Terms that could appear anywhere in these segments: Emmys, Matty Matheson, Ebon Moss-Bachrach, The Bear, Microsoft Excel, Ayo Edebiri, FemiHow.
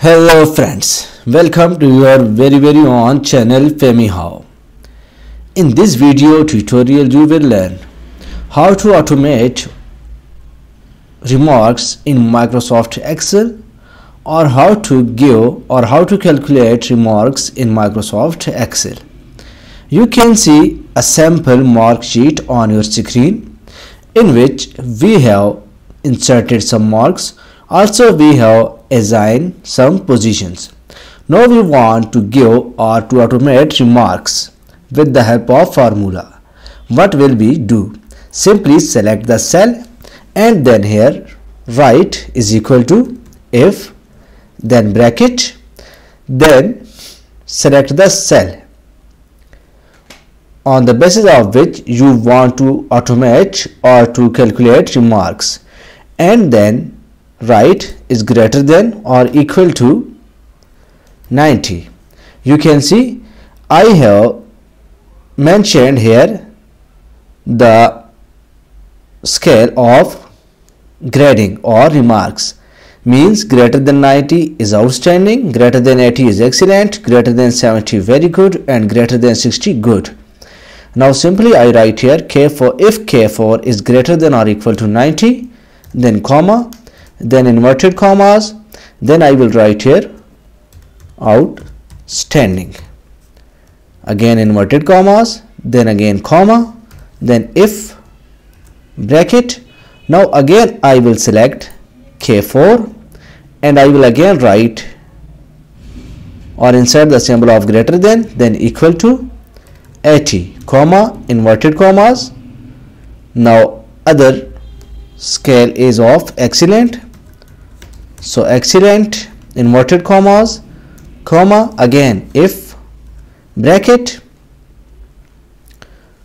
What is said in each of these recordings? Hello friends, welcome to your very own channel FemiHow. In this video tutorial you will learn how to automate remarks in Microsoft Excel or how to give or how to calculate remarks in Microsoft Excel. You can see a sample mark sheet on your screen in which we have inserted some marks. Also we have assign some positions. Now we want to give or to automate remarks with the help of formula. What will we do? Simply select the cell and then here write is equal to if, then bracket, then select the cell on the basis of which you want to automate or to calculate remarks, and then write is greater than or equal to 90. You can see I have mentioned here the scale of grading or remarks, means greater than 90 is outstanding, greater than 80 is excellent, greater than 70 very good, and greater than 60 good. Now simply I write here if K4 is greater than or equal to 90, then comma, then inverted commas, then I will write here outstanding, again inverted commas, then again comma, then if bracket. Now again I will select K4 and I will again write or insert the symbol of greater than, then equal to 80 comma, inverted commas. Now other scale is of excellent, so excellent, inverted commas, comma, again if bracket,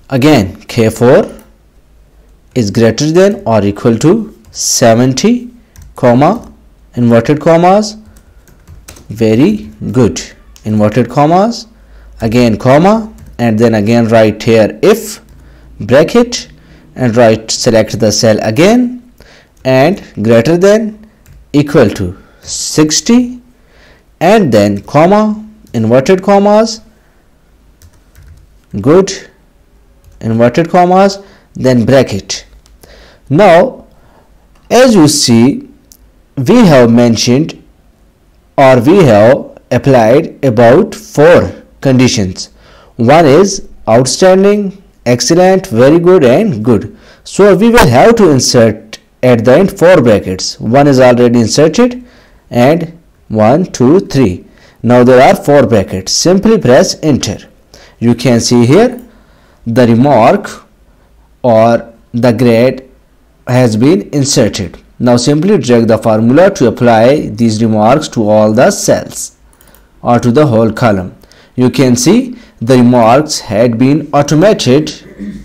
again K4 is greater than or equal to 70 comma, inverted commas, very good, inverted commas, again comma, and then again write here if bracket and select the cell again and greater than equal to 60 and then comma, inverted commas, good, inverted commas, then bracket. Now as you see we have mentioned or we have applied about 4 conditions. One is outstanding, excellent, very good, and good. So we will have to insert at the end 4 brackets. One is already inserted and 1, 2, 3. Now there are 4 brackets. Simply press enter. You can see here the remark or the grade has been inserted. Now simply drag the formula to apply these remarks to all the cells or to the whole column. You can see the remarks had been automated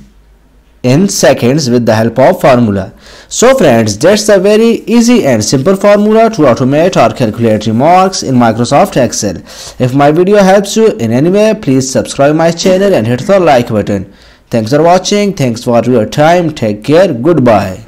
in seconds with the help of formula. So friends, that's a very easy and simple formula to automate or calculate remarks in Microsoft Excel. If my video helps you in any way, please subscribe my channel and hit the like button. Thanks for watching. Thanks for your time. Take care. Goodbye.